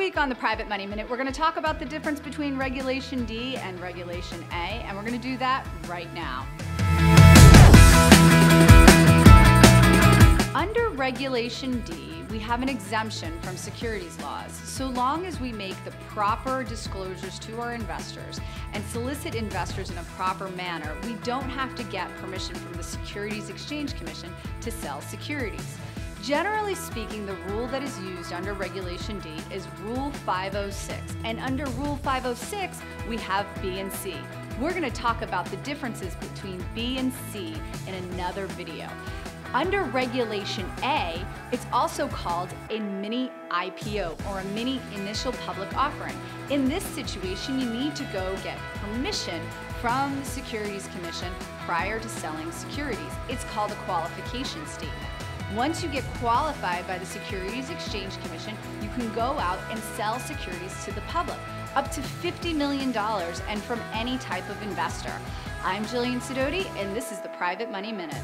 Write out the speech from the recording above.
week on the Private Money Minute, we're going to talk about the difference between Regulation D and Regulation A, and we're going to do that right now. Under Regulation D, we have an exemption from securities laws, so long as we make the proper disclosures to our investors and solicit investors in a proper manner, we don't have to get permission from the Securities Exchange Commission to sell securities. Generally speaking, the rule that is used under Regulation D is Rule 506, and under Rule 506, we have B and C. We're going to talk about the differences between B and C in another video. Under Regulation A, it's also called a mini IPO or a mini initial public offering. In this situation, you need to go get permission from the Securities Commission prior to selling securities. It's called a qualification statement. Once you get qualified by the Securities Exchange Commission, you can go out and sell securities to the public, up to $50 million and from any type of investor. I'm Jillian Sidoti, and this is the Private Money Minute.